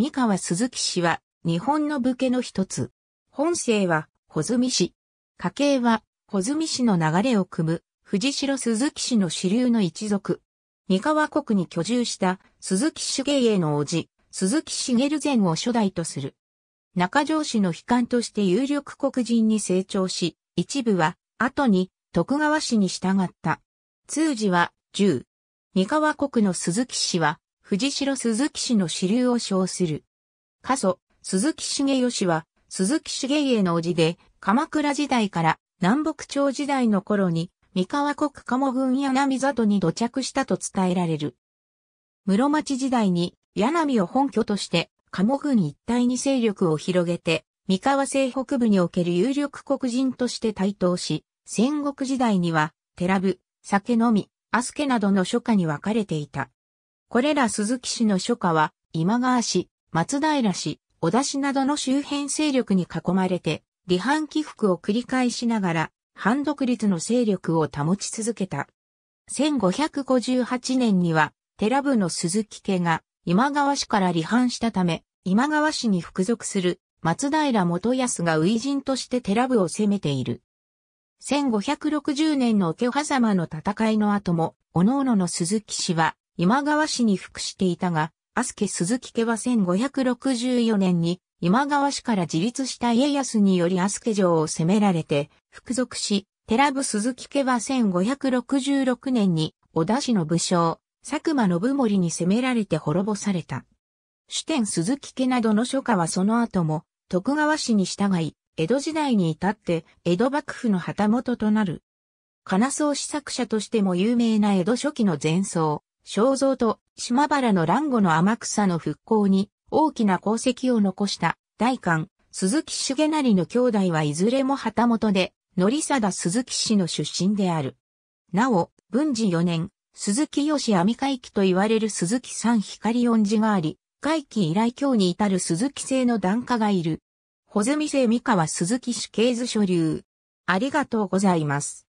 三河鈴木氏は日本の武家の一つ。本姓は穂積氏。家系は穂積氏の流れを汲む藤代鈴木氏の支流の一族。三河国に居住した鈴木茂家の叔父、鈴木茂前を初代とする。中条氏の悲観として有力国人に成長し、一部は後に徳川氏に従った。通詞は10。三河国の鈴木氏は藤代鈴木氏の支流を称する。家祖、鈴木茂義は鈴木茂家の叔父で、鎌倉時代から南北朝時代の頃に三河国鴨郡柳里に土着したと伝えられる。室町時代に柳を本拠として鴨郡一帯に勢力を広げて、三河西北部における有力国人として台頭し、戦国時代には、寺部、酒飲み、足助などの諸家に分かれていた。これら鈴木氏の諸家は、今川氏、松平氏、織田氏などの周辺勢力に囲まれて、離反起伏を繰り返しながら、反独立の勢力を保ち続けた。1558年には、寺部の鈴木家が、今川氏から離反したため、今川氏に服属する松平元康が初陣として寺部を攻めている。1560年の桶狭間の戦いの後も、各々の鈴木氏は今川氏に服していたが、足助鈴木家は1564年に今川氏から自立した家康により足助城を攻められて服属し、寺部鈴木家は1566年に織田氏の武将、佐久間信盛に攻められて滅ぼされた。主典鈴木家などの諸家はその後も徳川氏に従い、江戸時代に至って江戸幕府の旗本となる。金荘詩作者としても有名な江戸初期の禅僧、正蔵と島原の乱後の天草の復興に大きな功績を残した代官、鈴木茂成の兄弟はいずれも旗本で、則貞鈴木氏の出身である。なお、文治4年、鈴木義網回帰と言われる鈴木三光恩寺があり、回帰以来今日に至る鈴木姓の檀家がいる。穂積姓三河鈴木氏系図所流。ありがとうございます。